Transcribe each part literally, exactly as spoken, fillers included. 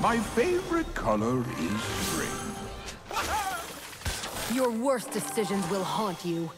My favorite color is green. Your worst decisions will haunt you.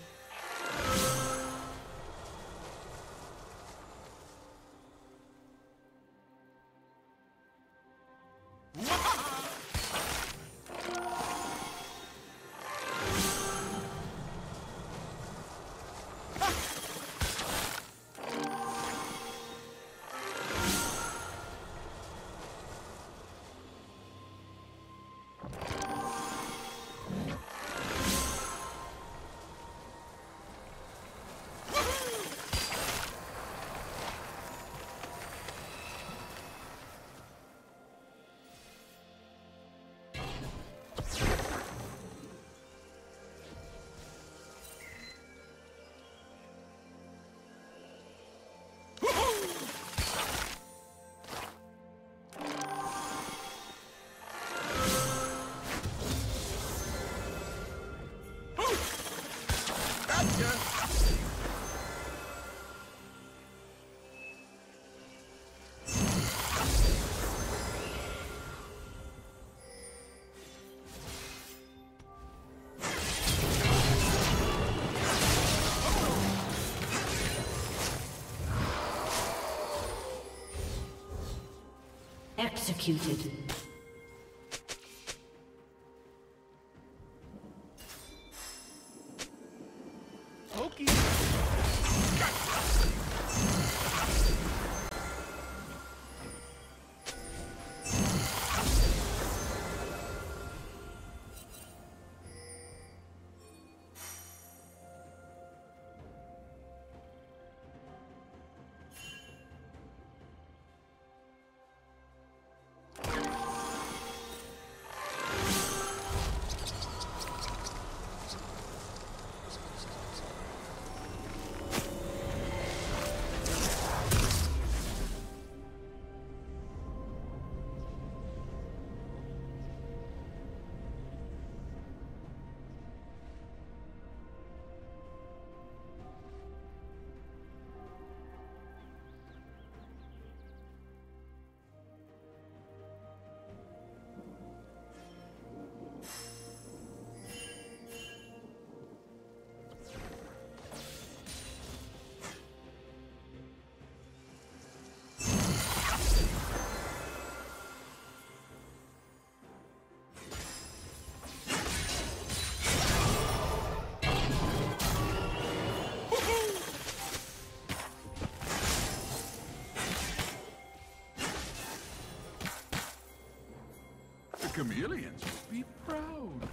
Executed. Chameleons would be proud.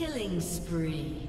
Killing spree.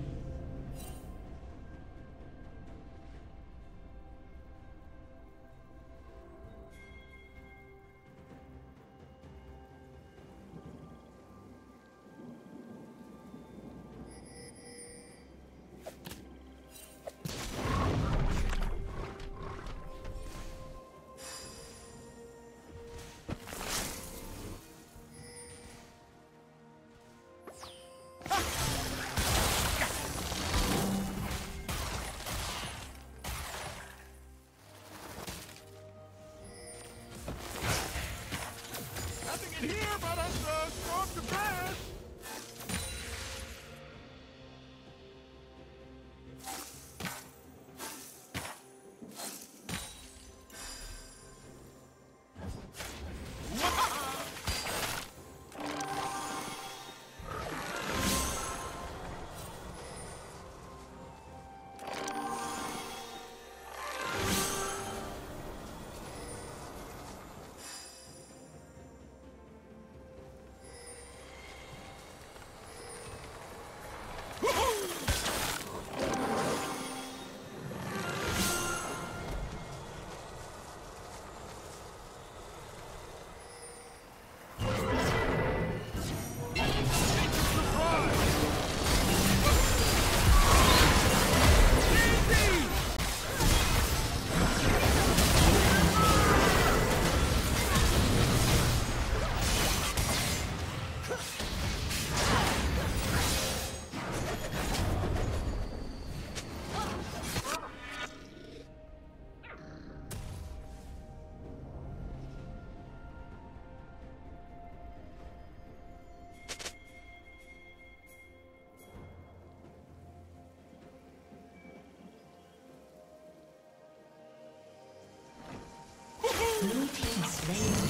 Blue team slain.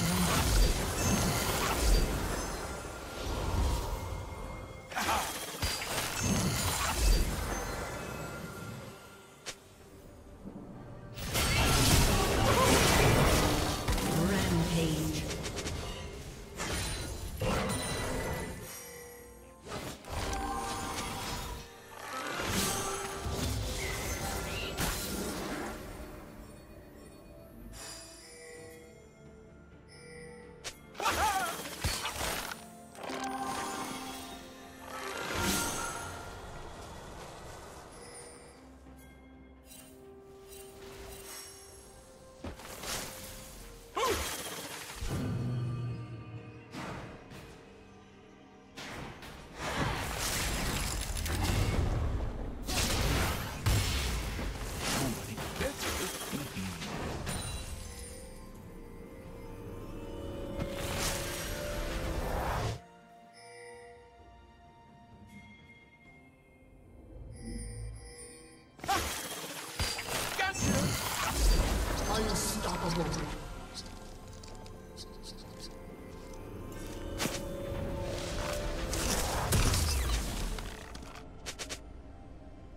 Unstoppable.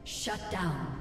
Shut down.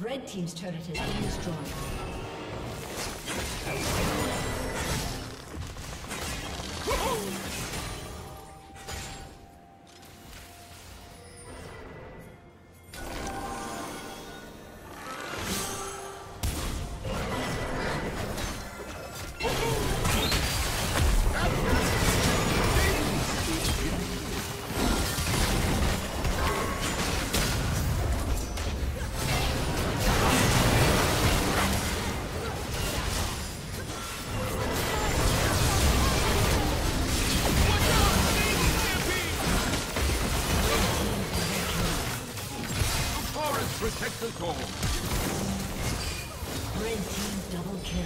Red team's turret has been destroyed. protect the goal. Red team double kill.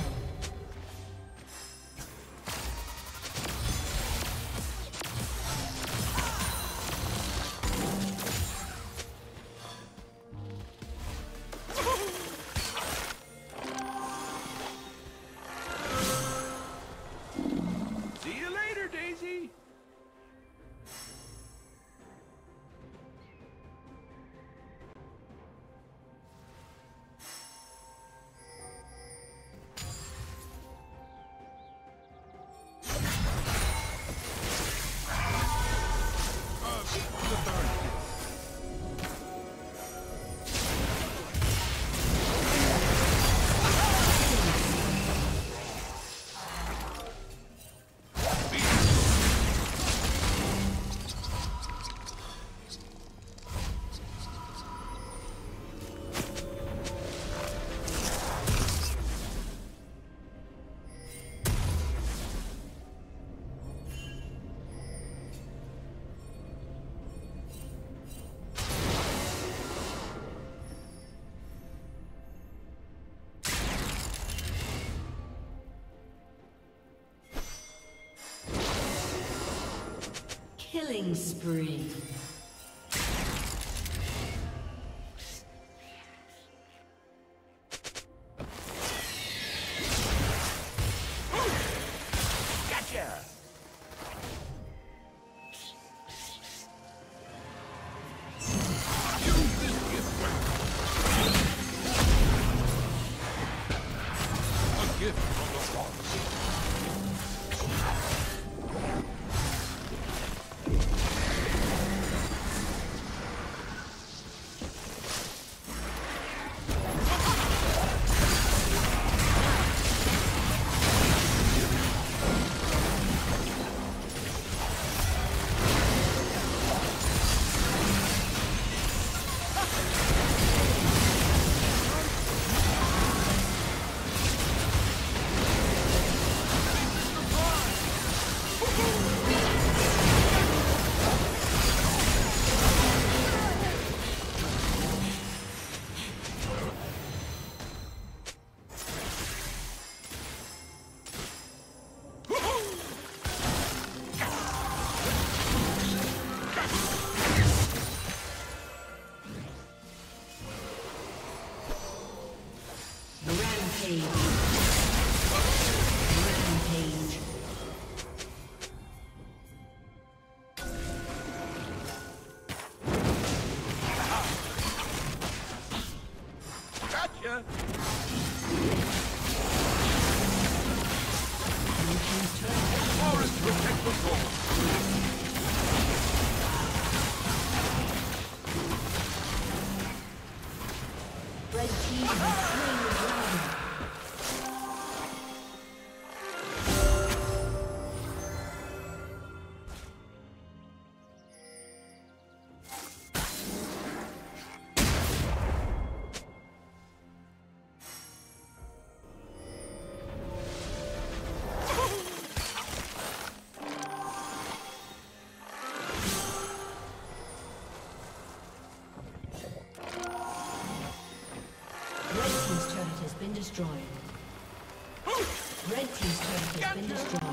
Killing spree. Destroyed. Red team's turret has been destroyed.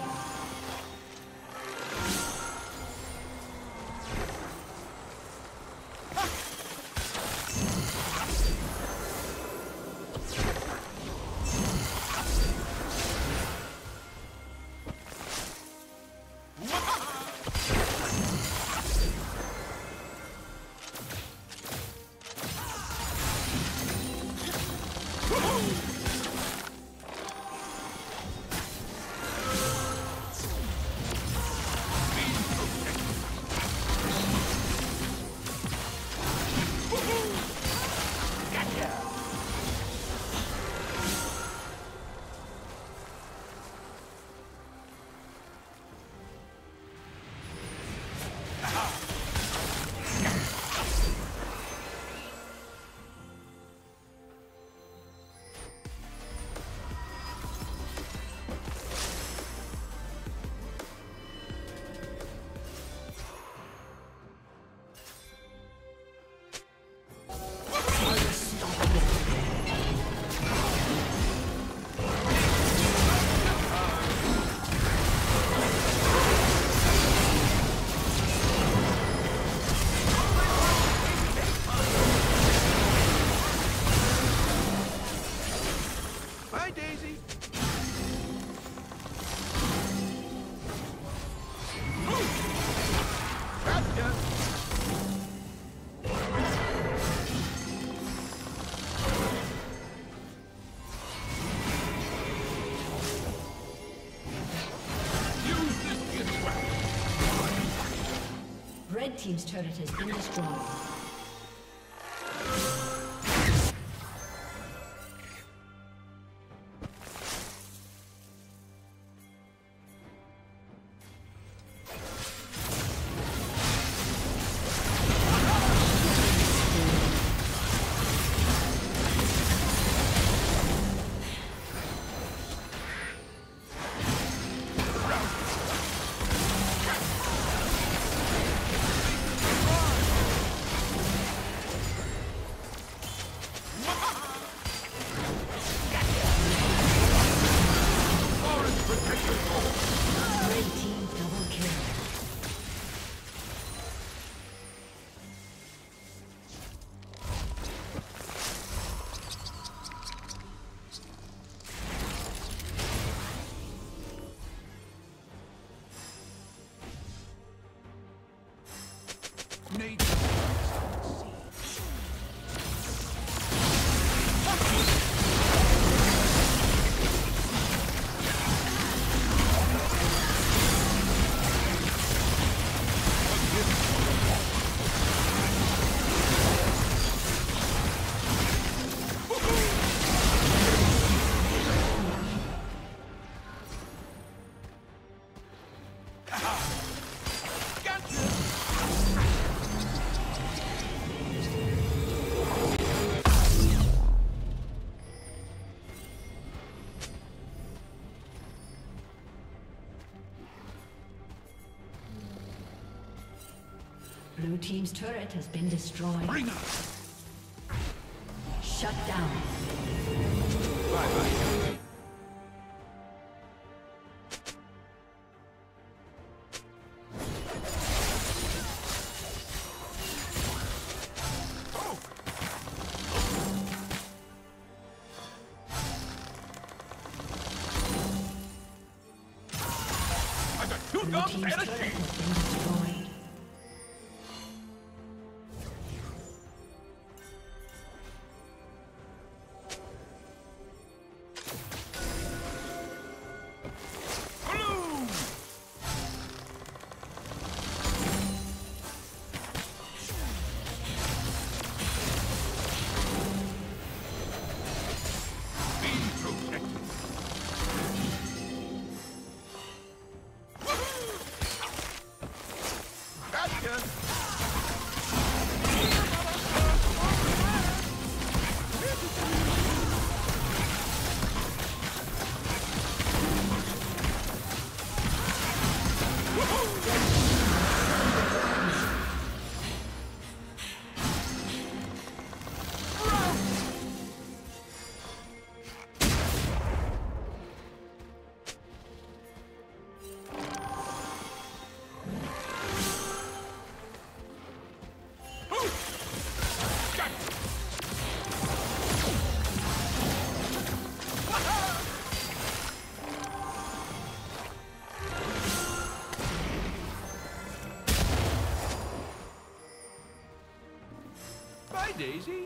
Red Team's turret has been destroyed. Blue Team's turret has been destroyed. Bring up. Shut down. Bye-bye. Oh. I got two Blue guns and a shield. Daisy?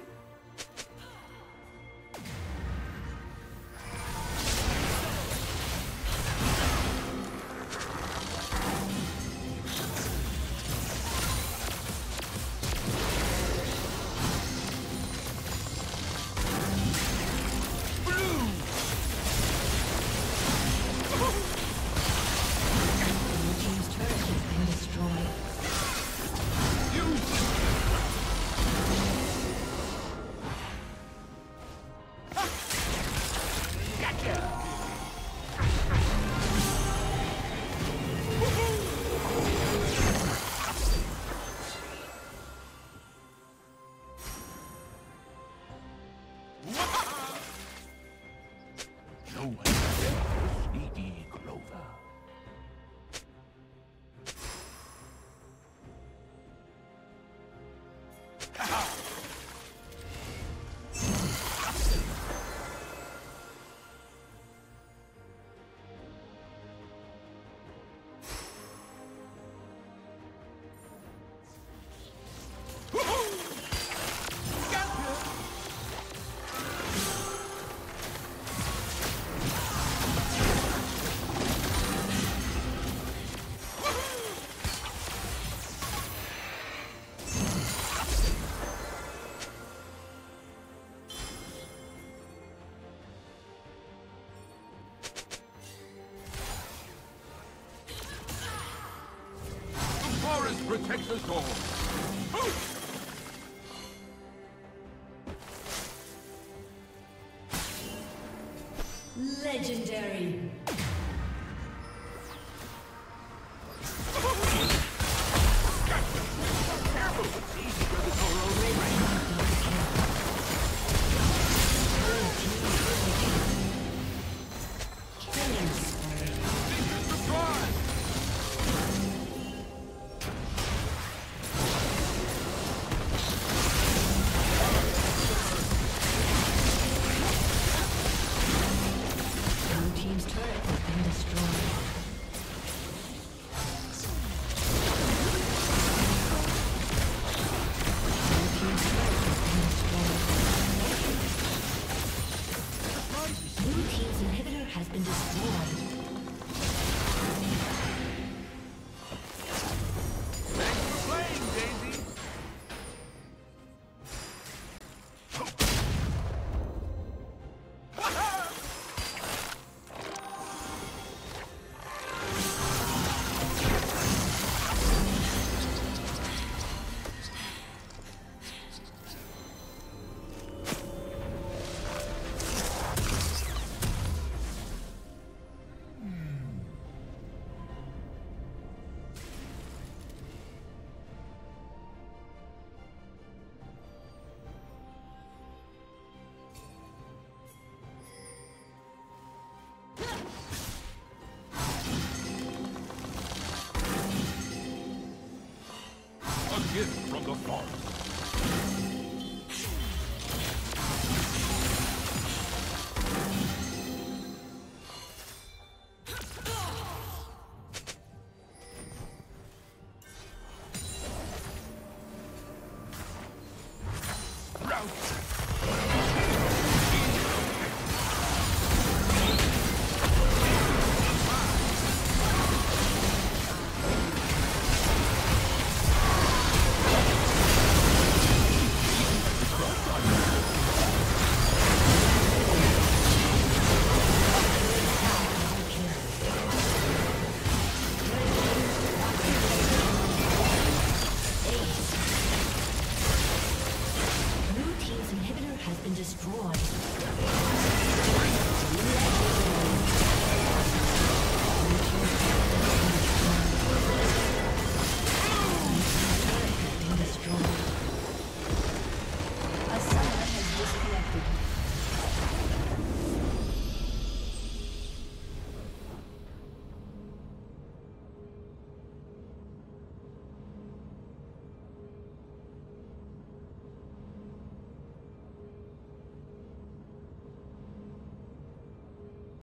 Silence protects us all. Move! Legendary. Gift from the forest.